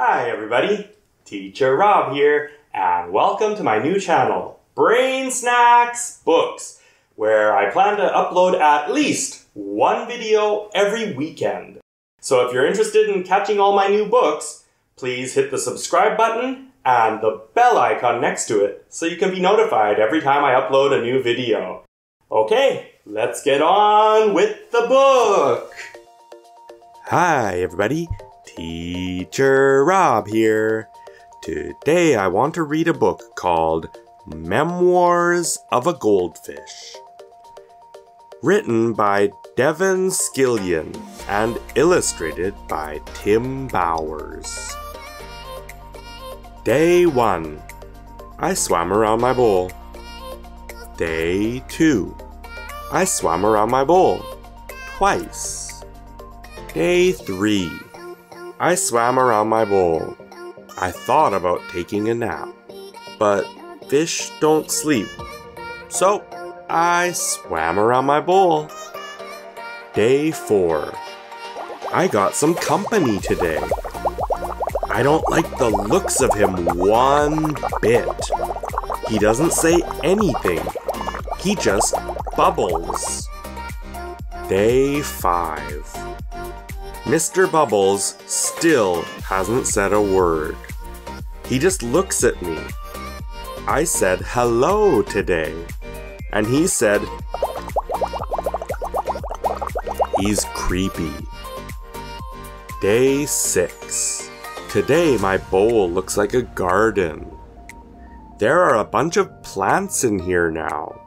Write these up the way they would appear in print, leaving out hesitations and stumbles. Hi everybody, Teacher Rob here, and welcome to my new channel, Brain Snacks Books, where I plan to upload at least one video every weekend. So if you're interested in catching all my new books, please hit the subscribe button and the bell icon next to it so you can be notified every time I upload a new video. Okay, let's get on with the book! Hi everybody! Teacher Rob here. Today I want to read a book called Memoirs of a Goldfish, written by Devin Scillian and illustrated by Tim Bowers. Day 1. I swam around my bowl. Day 2. I swam around my bowl twice. Day 3. I swam around my bowl. I thought about taking a nap, but fish don't sleep, so I swam around my bowl. Day 4. I got some company today. I don't like the looks of him one bit. He doesn't say anything. He just bubbles. Day 5. Mr. Bubbles still hasn't said a word. He just looks at me. I said hello today, and he said, he's creepy. Day 6. Today my bowl looks like a garden. There are a bunch of plants in here now.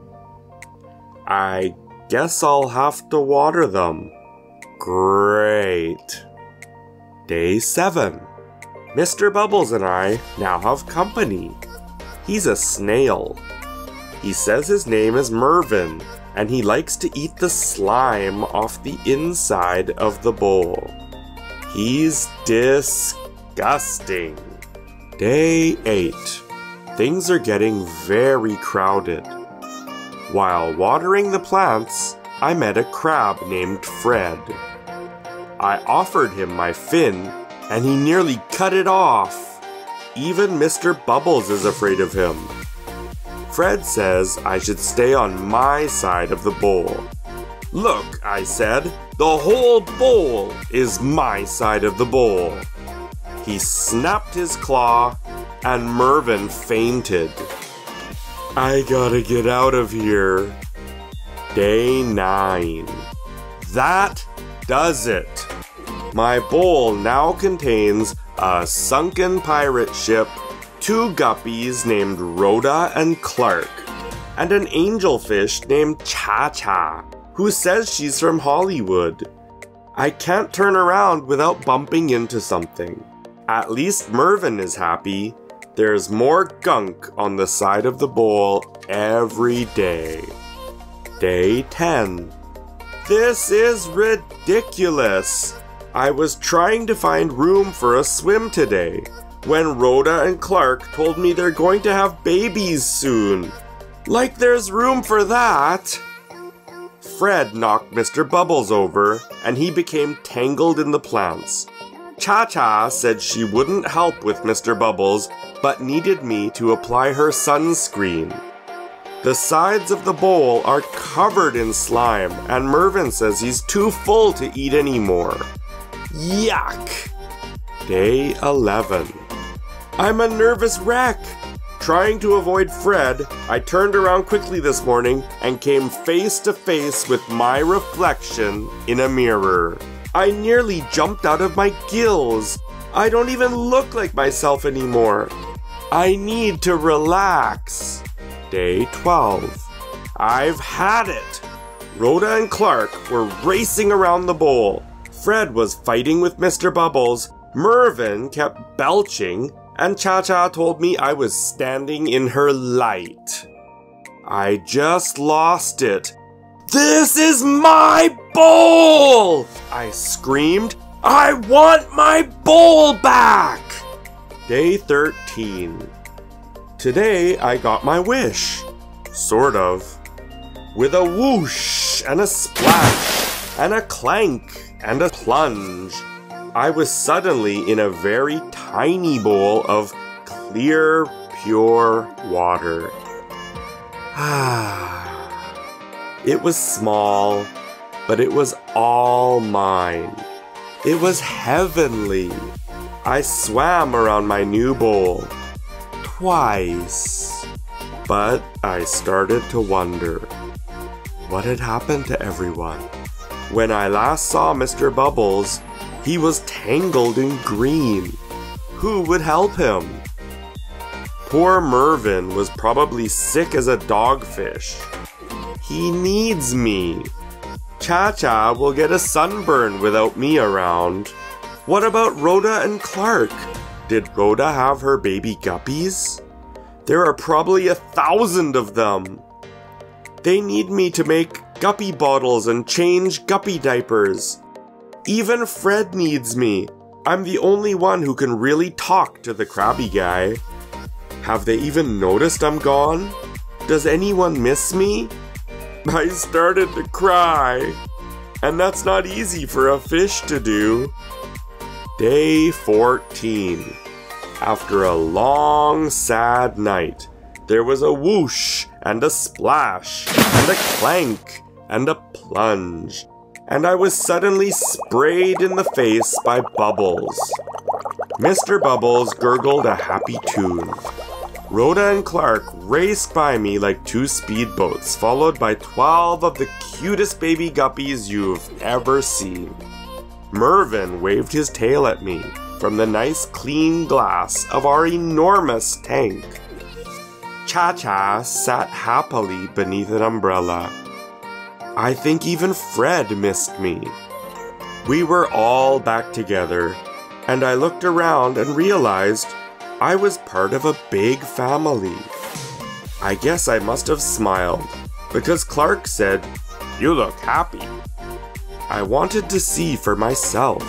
I guess I'll have to water them. Great. Day 7. Mr. Bubbles and I now have company. He's a snail. He says his name is Mervin, and he likes to eat the slime off the inside of the bowl. He's disgusting. Day 8. Things are getting very crowded. While watering the plants, I met a crab named Fred. I offered him my fin, and he nearly cut it off. Even Mr. Bubbles is afraid of him. Fred says I should stay on my side of the bowl. Look, I said, the whole bowl is my side of the bowl. He snapped his claw, and Mervin fainted. I gotta get out of here. Day 9. That does it. My bowl now contains a sunken pirate ship, two guppies named Rhoda and Clark, and an angelfish named Cha-Cha, who says she's from Hollywood. I can't turn around without bumping into something. At least Mervin is happy. There's more gunk on the side of the bowl every day. Day 10. This is ridiculous. I was trying to find room for a swim today when Rhoda and Clark told me they're going to have babies soon. Like there's room for that. Fred knocked Mr. Bubbles over and he became tangled in the plants. Cha-Cha said she wouldn't help with Mr. Bubbles but needed me to apply her sunscreen. The sides of the bowl are covered in slime, and Mervin says he's too full to eat anymore. Yuck! Day 11. I'm a nervous wreck! Trying to avoid Fred, I turned around quickly this morning and came face to face with my reflection in a mirror. I nearly jumped out of my gills. I don't even look like myself anymore. I need to relax. Day 12. I've had it! Rhoda and Clark were racing around the bowl. Fred was fighting with Mr. Bubbles. Mervin kept belching, and Cha-Cha told me I was standing in her light. I just lost it. This is my bowl! I screamed. I want my bowl back! Day 13. Today, I got my wish. Sort of. With a whoosh and a splash and a clank and a plunge, I was suddenly in a very tiny bowl of clear, pure water. It was small, but it was all mine. It was heavenly. I swam around my new bowl twice, but I started to wonder what had happened to everyone. When I last saw Mr. Bubbles, he was tangled in green. Who would help him? Poor Mervin was probably sick as a dogfish. He needs me. Cha-Cha will get a sunburn without me around. What about Rhoda and Clark? Did Rhoda have her baby guppies? There are probably 1,000 of them. They need me to make guppy bottles and change guppy diapers. Even Fred needs me. I'm the only one who can really talk to the crabby guy. Have they even noticed I'm gone? Does anyone miss me? I started to cry, and that's not easy for a fish to do. Day 14. After a long, sad night, there was a whoosh and a splash and a clank and a plunge, and I was suddenly sprayed in the face by Bubbles. Mr. Bubbles gurgled a happy tune. Rhoda and Clark raced by me like two speedboats, followed by 12 of the cutest baby guppies you've ever seen. Mervin waved his tail at me from the nice clean glass of our enormous tank. Cha-Cha sat happily beneath an umbrella. I think even Fred missed me. We were all back together, and I looked around and realized I was part of a big family. I guess I must have smiled, because Clark said, "You look happy." I wanted to see for myself.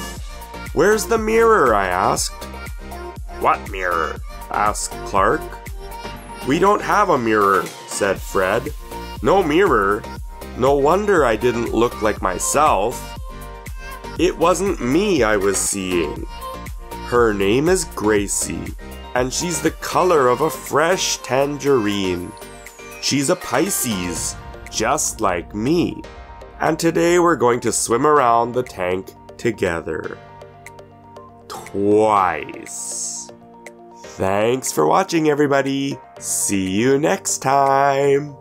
"Where's the mirror?" I asked. "What mirror?" asked Clark. "We don't have a mirror," said Fred. "No mirror. No wonder I didn't look like myself." It wasn't me I was seeing. Her name is Gracie, and she's the color of a fresh tangerine. She's a Pisces, just like me. And today we're going to swim around the tank together. Twice. Thanks for watching, everybody. See you next time.